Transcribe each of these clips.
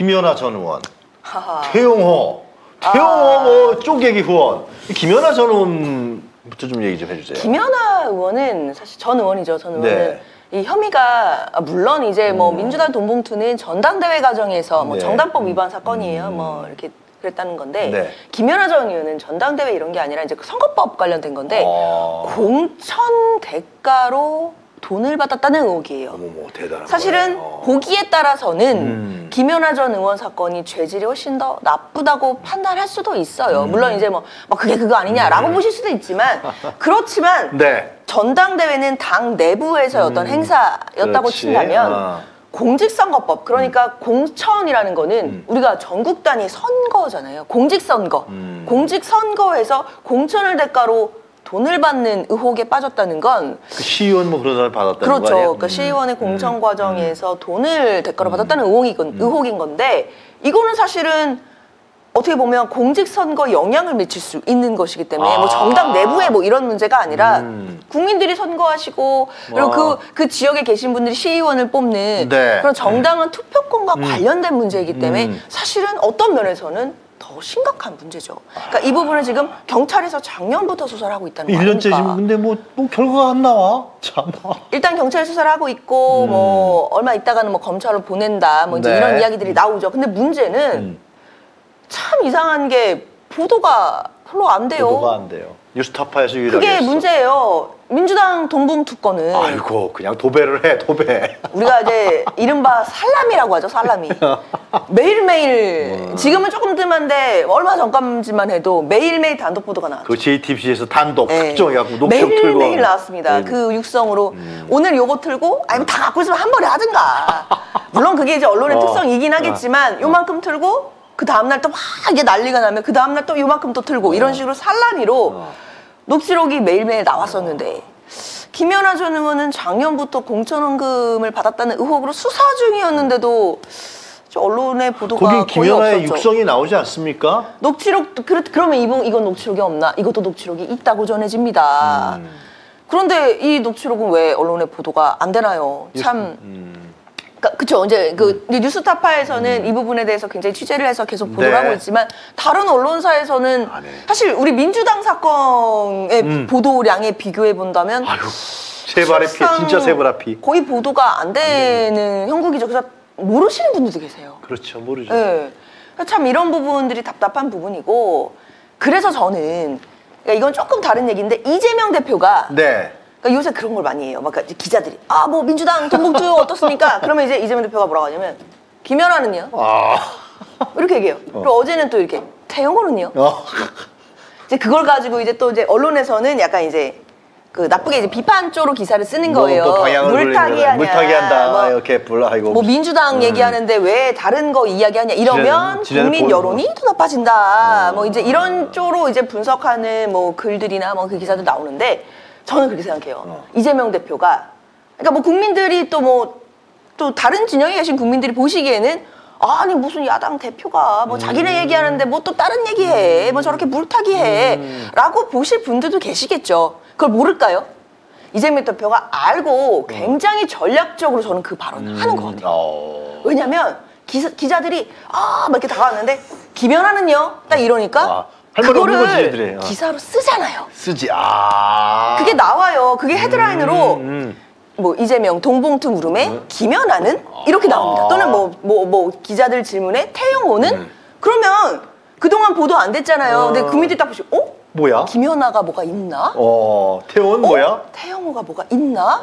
김연아 전 의원, 태영호 뭐 쪼개기 후원. 김연아 전 의원부터 좀 얘기 좀 해주세요. 김연아 의원은 사실 전 의원이죠. 전 의원은 네. 이 혐의가 물론 이제 뭐 민주당 돈봉투는 전당대회 과정에서 뭐 네. 정당법 위반 사건이에요. 뭐 이렇게 그랬다는 건데 네. 김연아 전 의원은 전당대회 이런 게 아니라 이제 선거법 관련된 건데 공천 대가로 돈을 받았다는 의혹이에요. 어머머, 대단한 사실은 거예요. 보기에 따라서는 김연아 전 의원 사건이 죄질이 훨씬 더 나쁘다고 판단할 수도 있어요. 물론 이제 뭐 그게 그거 아니냐라고 보실 수도 있지만 그렇지만 네. 전당대회는 당 내부에서 어떤 행사였다고 그렇지. 친다면 공직선거법 그러니까 공천이라는 거는 우리가 전국 단위 선거잖아요. 공직선거. 공직선거에서 공천을 대가로 돈을 받는 의혹에 빠졌다는 건 그 시의원 뭐 그런 사람 받았다는 거예요. 그렇죠. 그러니까 시의원의 공천 과정에서 돈을 대가로 받았다는 의혹인 건데 이거는 사실은 어떻게 보면 공직선거에 영향을 미칠 수 있는 것이기 때문에 뭐 정당 내부에 뭐 이런 문제가 아니라 국민들이 선거하시고 그리고 그 지역에 계신 분들이 시의원을 뽑는 네. 그런 정당한 투표권과 관련된 문제이기 때문에 사실은 어떤 면에서는 더 심각한 문제죠. 그러니까 이 부분을 지금 경찰에서 작년부터 수사를 하고 있다는 거예요. 1년째 지금 근데 뭐 결과가 안 나와. 참. 일단 경찰 수사를 하고 있고 뭐 얼마 있다가는 뭐 검찰로 보낸다. 뭐 이제 네. 이런 이야기들이 나오죠. 근데 문제는 참 이상한 게 보도가 별로 안 돼요. 보도가 안 돼요. 뉴스타파에서 유일하게 그게 했어. 문제예요. 민주당 돈봉투 건은 아이고 그냥 도배를 해 도배. 우리가 이제 이른바 살라미라고 하죠. 살라미. 매일매일 지금은 조금 뜸한데 얼마 전까지만 해도 매일매일 단독 보도가 나왔죠. 그 JTBC에서 단독 특종해갖고 녹취록 매일매일 틀고 매일매일 나왔습니다. 그 육성으로 오늘 요거 틀고 아니면 다 갖고 있으면 한 번에 하든가. 물론 그게 이제 언론의 특성이긴 하겠지만 요만큼 틀고 그 다음날 또 막 이게 난리가 나면 그 다음날 또 요만큼 또 틀고 이런 식으로 살라미로 녹취록이 매일매일 나왔었는데 김연아 전 의원은 작년부터 공천원금을 받았다는 의혹으로 수사 중이었는데도 언론의 보도가 거의 없었죠. 거기 김연아의 육성이 나오지 않습니까? 녹취록, 그러면 이건 녹취록이 없나? 이것도 녹취록이 있다고 전해집니다. 그런데 이 녹취록은 왜 언론의 보도가 안 되나요? 참... 그쵸. 이제 뉴스타파에서는 이 부분에 대해서 굉장히 취재를 해서 계속 보도를 네. 하고 있지만 다른 언론사에서는 아, 네. 사실 우리 민주당 사건의 보도량에 비교해 본다면 세발의 피, 진짜 세발의 피. 거의 보도가 안 되는 형국이죠. 그래서 모르시는 분들도 계세요. 그렇죠. 모르죠. 네. 참 이런 부분들이 답답한 부분이고 그래서 저는 그러니까 이건 조금 다른 얘기인데 이재명 대표가 네. 그러니까 요새 그런 걸 많이 해요. 막 기자들이 아 뭐 민주당 돈봉투 어떻습니까? 그러면 이제 이재명 대표가 뭐라고 하냐면 김연아는요? 이렇게 얘기해요. 그리고 어제는 또 이렇게 태영호는요? 이제 그걸 가지고 이제 또 이제 언론에서는 약간 이제 그 나쁘게 이제 비판 쪽으로 기사를 쓰는 거예요. 물타기한다. 뭐, 이렇게 불러하고 뭐 민주당 얘기하는데 왜 다른 거 이야기하냐 이러면 국민 여론이 더 나빠진다. 뭐 이제 이런 쪽으로 이제 분석하는 뭐 글들이나 뭐 그 기사도 나오는데. 저는 그렇게 생각해요. 이재명 대표가 그러니까 뭐 국민들이 또 다른 진영에 계신 국민들이 보시기에는 아니 무슨 야당 대표가 뭐 자기네 얘기하는데 뭐 또 다른 얘기해 뭐 저렇게 물타기해 라고 보실 분들도 계시겠죠. 그걸 모를까요? 이재명 대표가 알고 굉장히 전략적으로 저는 그 발언을 하는 것 같아요. 왜냐면 기자들이 막 이렇게 다가왔는데 김연아는요? 딱 이러니까 그거를 기사로 쓰잖아요. 쓰지. 그게 나와요. 그게 헤드라인으로 뭐 이재명 동봉투 물음에 김연아는 이렇게 나옵니다. 또는 뭐 기자들 질문에 태영호는 그러면 그동안 보도 안 됐잖아요. 근데 국민들이 딱 보시고 뭐야? 김연아가 뭐가 있나? 태원 뭐야? 태영호가 뭐가 있나?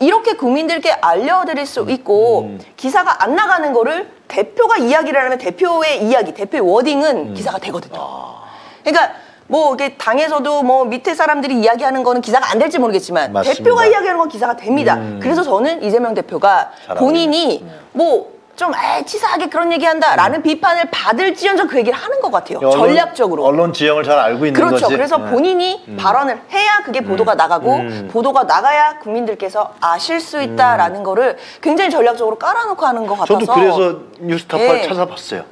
이렇게 국민들께 알려드릴 수 있고 기사가 안 나가는 거를 대표가 이야기를 하면 대표의 이야기, 대표의 워딩은 기사가 되거든요. 그러니까 뭐 이게 당에서도 뭐 밑에 사람들이 이야기하는 거는 기사가 안 될지 모르겠지만 맞습니다. 대표가 이야기하는 건 기사가 됩니다. 그래서 저는 이재명 대표가 본인이 뭐 좀 치사하게 그런 얘기한다라는 비판을 받을지언정 그 얘기를 하는 것 같아요. 전략적으로. 언론 지형을 잘 알고 있는 거지. 그렇죠. 그래서 본인이 발언을 해야 그게 보도가 나가고 보도가 나가야 국민들께서 아실 수 있다라는 거를 굉장히 전략적으로 깔아놓고 하는 것 같아서 저도 그래서 뉴스타파를 찾아봤어요.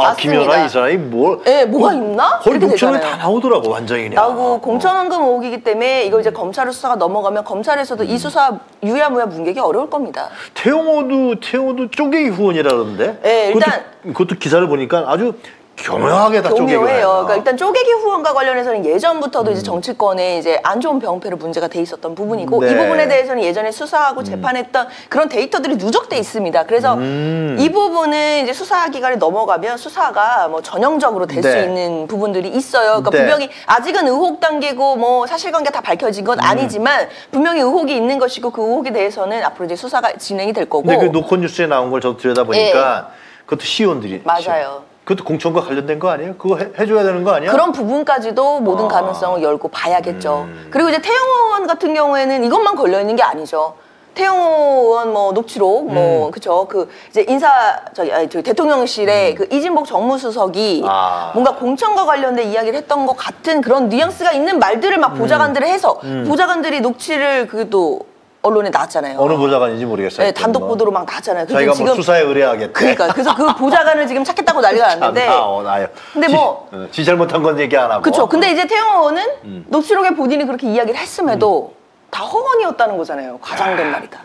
아, 김연아 이 사람이 뭘? 예, 네, 뭐가 있나? 거의 6천원이 다 나오더라고, 완전히. 나오고 공천원금 오기이기 때문에 이걸 이제 검찰로 수사가 넘어가면 검찰에서도 이 수사 유야무야 뭉개기 어려울 겁니다. 태영호도 쪼개기 후원이라던데? 예, 네, 일단 그것도 기사를 보니까 아주 교묘하게 다 쪼개기 후원. 그러니까 일단 쪼개기 후원과 관련해서는 예전부터도 이제 정치권에 이제 안 좋은 병폐로 문제가 돼 있었던 부분이고, 네. 이 부분에 대해서는 예전에 수사하고 재판했던 그런 데이터들이 누적돼 있습니다. 그래서 이 부분은 이제 수사 기간에 넘어가면 수사가 뭐 전형적으로 될 수 네. 있는 부분들이 있어요. 그러니까 네. 분명히 아직은 의혹 단계고 뭐 사실관계 다 밝혀진 건 아니지만 분명히 의혹이 있는 것이고 그 의혹에 대해서는 앞으로 이제 수사가 진행이 될 거고. 근데 그 노컷뉴스에 나온 걸 저도 들여다보니까 예. 그것도 시의원들이 맞아요. 그것도 공천과 관련된 거 아니에요? 그거 해줘야 되는 거 아니야? 그런 부분까지도 모든 가능성을 열고 봐야겠죠. 그리고 이제 태영호 의원 같은 경우에는 이것만 걸려있는 게 아니죠. 태영호 의원 뭐 녹취록 뭐 그쵸 그 이제 인사 저기 대통령실에 그 이진복 정무수석이 뭔가 공천과 관련된 이야기를 했던 것 같은 그런 뉘앙스가 있는 말들을 막 보좌관들을 해서 보좌관들이 녹취를 그것도 언론에 나왔잖아요. 어느 보좌관인지 모르겠어요. 네, 단독 뭐. 보도로 막 나왔잖아요. 자기가 지금 뭐 수사에 의뢰하겠대. 그러니까 그래서 그 보좌관을 지금 찾겠다고 난리가 났는데. 근데 뭐 지 잘못한 건 얘기 안 하고. 그렇죠. 근데 이제 태영호는 녹취록에 본인이 그렇게 이야기를 했음에도 다 허언이었다는 거잖아요. 과장된 말이다.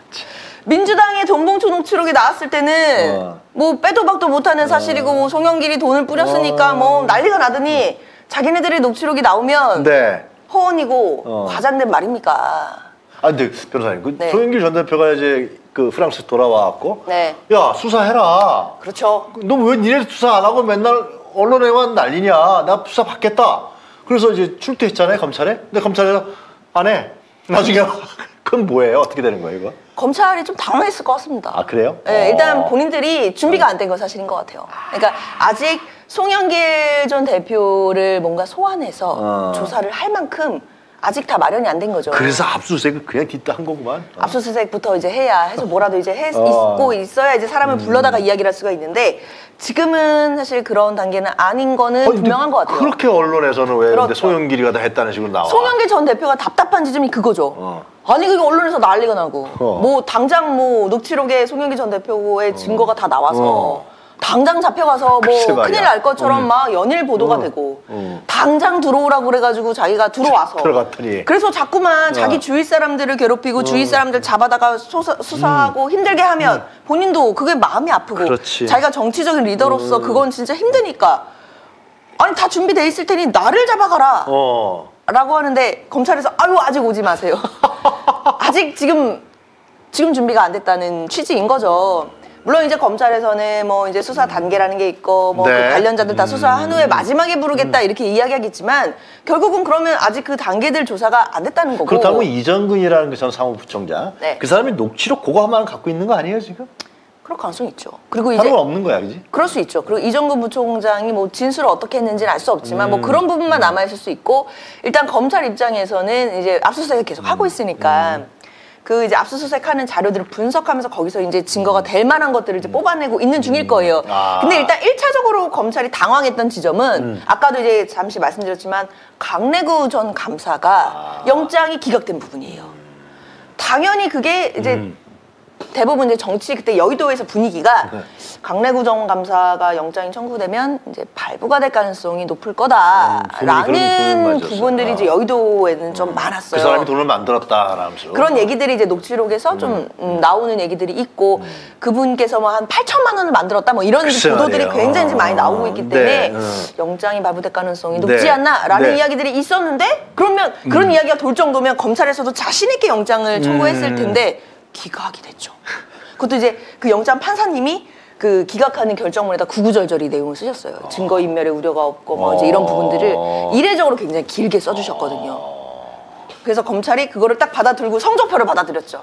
민주당의 전봉초 녹취록이 나왔을 때는 뭐 빼도 박도 못하는 사실이고 뭐 송영길이 돈을 뿌렸으니까 뭐 난리가 나더니 자기네들의 녹취록이 나오면 네. 허언이고 과장된 말입니까? 아, 근데 변호사님, 그 네. 송영길 전 대표가 이제 그 프랑스 돌아와갖고, 네. 야 수사해라. 그렇죠. 너 왜 니네 수사 안 하고 맨날 언론에만 난리냐? 나 수사 받겠다. 그래서 이제 출퇴했잖아요 검찰에. 근데 검찰에서 안 해. 나중에 그건 뭐예요? 어떻게 되는 거예요, 이거? 검찰이 좀 당황했을 것 같습니다. 아 그래요? 네, 일단 본인들이 준비가 안 된 건 사실인 것 같아요. 그러니까 아직 송영길 전 대표를 뭔가 소환해서 조사를 할 만큼. 아직 다 마련이 안 된 거죠. 그래서 압수수색은 그냥 뒷다 한 거구만. 압수수색부터 이제 해야 해서 뭐라도 이제 있고 있어야 이제 사람을 불러다가 이야기를 할 수가 있는데 지금은 사실 그런 단계는 아닌 거는 분명한 것 같아요. 그렇게 언론에서는 왜 그렇죠. 송영길이가 다 했다는 식으로 나와. 송영길 전 대표가 답답한 지점이 그거죠. 아니 그게 언론에서 난리가 나고 뭐 당장 뭐 녹취록에 송영길 전 대표의 증거가 다 나와서 당장 잡혀가서 뭐 큰일 날 것처럼 막 연일 보도가 되고 당장 들어오라고 그래가지고 자기가 들어와서 들어갔더니 그래서 자꾸만 자기 주위 사람들을 괴롭히고 주위 사람들 잡아다가 수사하고 힘들게 하면 본인도 그게 마음이 아프고 그렇지. 자기가 정치적인 리더로서 그건 진짜 힘드니까 아니 다 준비돼 있을 테니 나를 잡아가라 라고 하는데 검찰에서 아유 아직 오지 마세요 아직 지금 준비가 안 됐다는 취지인 거죠. 물론 이제 검찰에서는 뭐 이제 수사 단계라는 게 있고 뭐 네. 그 관련자들 다 수사한 후에 마지막에 부르겠다 이렇게 이야기하겠지만 결국은 그러면 아직 그 단계들 조사가 안 됐다는 거고 그렇다고 이정근이라는 그 전 사무부총장 네. 그 사람이 녹취록 그거 하나만 갖고 있는 거 아니에요 지금? 그럴 가능성이 있죠. 그리고 이제 다른 건 없는 거야, 그지? 그럴 수 있죠. 그리고 이정근 부총장이 뭐 진술을 어떻게 했는지는 알 수 없지만 뭐 그런 부분만 남아 있을 수 있고 일단 검찰 입장에서는 이제 압수수색을 계속 하고 있으니까. 그 이제 압수수색하는 자료들을 분석하면서 거기서 이제 증거가 될 만한 것들을 이제 뽑아내고 있는 중일 거예요. 근데 일단 1차적으로 검찰이 당황했던 지점은 아까도 이제 잠시 말씀드렸지만 강내구 전 감사가 영장이 기각된 부분이에요. 당연히 그게 이제 대부분 이제 정치 그때 여의도에서 분위기가 네. 강내구 전 감사가 영장이 청구되면 이제 발부가 될 가능성이 높을 거다라는 부분들이 이제 여의도에는 좀 많았어요. 그 사람이 돈을 만들었다라면서 그런 얘기들이 이제 녹취록에서 좀 나오는 얘기들이 있고 그분께서 뭐 한 8천만 원을 만들었다 뭐 이런 보도들이 굉장히 많이 나오고 있기 때문에 네. 영장이 발부될 가능성이 높지 네. 않나라는 네. 이야기들이 있었는데 그러면 그런 이야기가 돌 정도면 검찰에서도 자신 있게 영장을 청구했을 텐데. 기각이 됐죠. 그것도 이제 그 영장 판사님이 그 기각하는 결정문에다 구구절절히 내용을 쓰셨어요. 증거인멸의 우려가 없고 뭐 이제 이런 부분들을 이례적으로 굉장히 길게 써주셨거든요. 그래서 검찰이 그거를 딱 받아들고 성적표를 받아들였죠.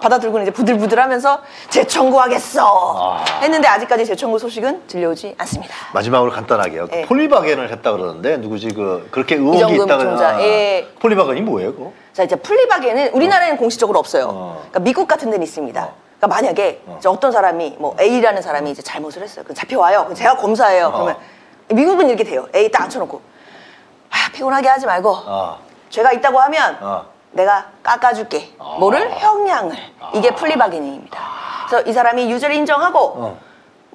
받아들고는 이제 부들부들하면서 재청구하겠어 했는데 아직까지 재청구 소식은 들려오지 않습니다. 마지막으로 간단하게요. 네. 폴리바겐을 했다 그러는데 누구지 그렇게 의혹이 있다거나 예. 폴리바겐이 뭐예요? 그거? 자 이제 폴리바겐은 우리나라에는 공식적으로 없어요. 그러니까 미국 같은 데는 있습니다. 그러니까 만약에 이제 어떤 사람이 뭐 A라는 사람이 이제 잘못을 했어요. 그럼 잡혀와요. 그럼 제가 검사예요. 그러면 미국은 이렇게 돼요. A 딱 앉혀놓고 피곤하게 하지 말고 죄가 있다고 하면. 내가 깎아줄게. 뭐를? 형량을. 이게 폴리바게닝입니다. 그래서 이 사람이 유죄를 인정하고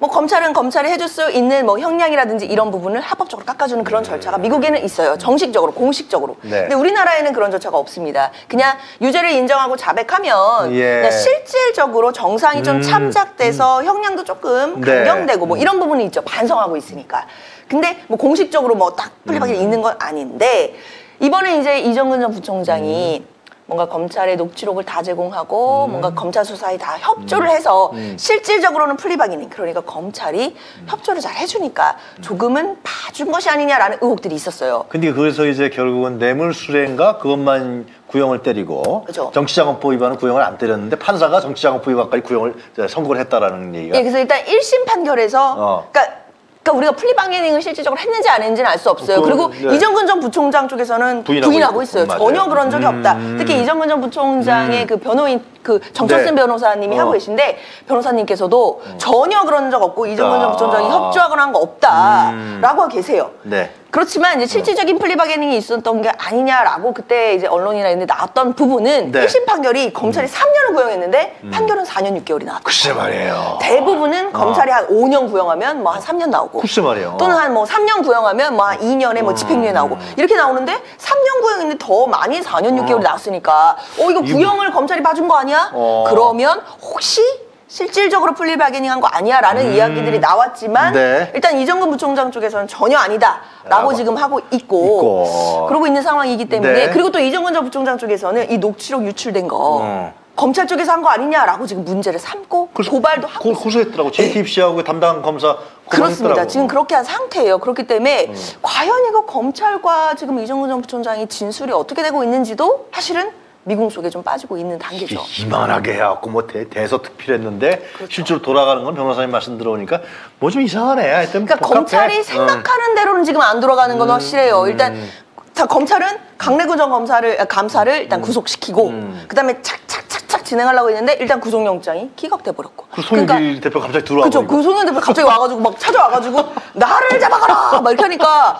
뭐 검찰은 검찰이 해줄 수 있는 뭐 형량이라든지 이런 부분을 합법적으로 깎아주는 그런 절차가 미국에는 있어요. 정식적으로, 공식적으로. 네. 근데 우리나라에는 그런 절차가 없습니다. 그냥 유죄를 인정하고 자백하면 예. 실질적으로 정상이 좀 참작돼서 형량도 조금 감경되고 네. 뭐 이런 부분이 있죠. 반성하고 있으니까. 근데 뭐 공식적으로 뭐 딱 플리박이 있는 건 아닌데 이번에 이제 이정근 전 부총장이 뭔가 검찰의 녹취록을 다 제공하고 뭔가 검찰 수사에 다 협조를 해서 실질적으로는 플리박이닝 그러니까 검찰이 협조를 잘 해주니까 조금은 봐준 것이 아니냐라는 의혹들이 있었어요. 근데 그래서 이제 결국은 뇌물수뢰인가 그것만 구형을 때리고 그렇죠. 정치자금법 위반은 구형을 안 때렸는데 판사가 정치자금법 위반까지 구형을 선고를 했다라는 얘기가. 예, 그래서 일단 1심 판결에서 그러니까 우리가 플리방해닝을 실질적으로 했는지 안 했는지는 알 수 없어요. 그리고 네. 이정근 전 부총장 쪽에서는 부인하고 있어요. 맞아요. 전혀 그런 적이 없다. 특히 이정근 전 부총장의 그 변호인 그 정철승 네. 변호사님이 하고 계신데 변호사님께서도 전혀 그런 적 없고 이정근 전 부총장이 협조하거나 한 거 없다라고 계세요. 네. 그렇지만 이제 실질적인 플리바게닝이 있었던 게 아니냐라고 그때 이제 언론이나 이런 데 나왔던 부분은 1심 판결이 검찰이 3년을 구형했는데 판결은 4년 6개월이 나왔고. 글쎄 말이에요. 대부분은 검찰이 한 5년 구형하면 뭐 한 3년 나오고. 글쎄 말이에요. 또는 한 뭐 3년 구형하면 뭐 한 2년에 뭐 집행유예 나오고. 이렇게 나오는데 3년 구형인데 더 많이 4년 6개월이 나왔으니까 이거 구형을 검찰이 봐준 거 아니야? 그러면 혹시 실질적으로 플리바게닝한 거 아니야라는 이야기들이 나왔지만 네. 일단 이정근 부총장 쪽에서는 전혀 아니다라고 지금 하고 있고 그러고 있는 상황이기 때문에 네. 그리고 또 이정근 전 부총장 쪽에서는 이 녹취록 유출된 거 검찰 쪽에서 한 거 아니냐라고 지금 문제를 삼고 고발도 하고 고소했더라고. JTBC하고 네. 담당 검사 그렇습니다. 지금 그렇게 한 상태예요. 그렇기 때문에 과연 이거 검찰과 지금 이정근 전 부총장이 진술이 어떻게 되고 있는지도 사실은 미궁 속에 좀 빠지고 있는 단계죠. 이만하게 해갖고 뭐 대서특필했는데 그렇죠. 실제로 돌아가는 건 변호사님 말씀 들어오니까 뭐 좀 이상하네. 하여튼 그러니까 복합해. 검찰이 생각하는 대로는 지금 안 돌아가는 건 확실해요. 일단 자, 검찰은 강래구 전 감사를 일단 구속시키고 그다음에 착착착착 진행하려고 했는데 일단 구속영장이 기각돼 버렸고. 그 송영길 그러니까, 대표 갑자기 들어와. 그렇죠. 그 송영길 대표 갑자기 와가지고 막 찾아와가지고 나를 잡아가라 막 이렇게 하니까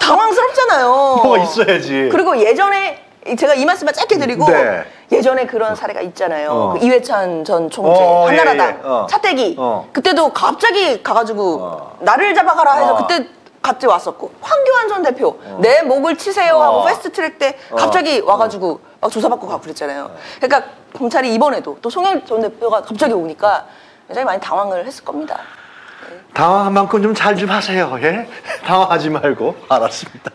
당황스럽잖아요. 뭐가 있어야지. 그리고 예전에. 제가 이 말씀만 짧게 드리고 네. 예전에 그런 사례가 있잖아요. 그 이회찬 전 총재 한나라당 예, 예. 차떼기 그때도 갑자기 가가지고 나를 잡아가라 해서 그때 갑자기 왔었고 황교안 전 대표 내 목을 치세요 하고 패스트트랙 때 갑자기 와가지고 막 조사받고 가고 그랬잖아요. 그러니까 검찰이 이번에도 또 송영길 전 대표가 갑자기 오니까 굉장히 많이 당황을 했을 겁니다. 네. 당황한 만큼 좀 잘 좀 하세요. 예? 당황하지 말고. 알았습니다.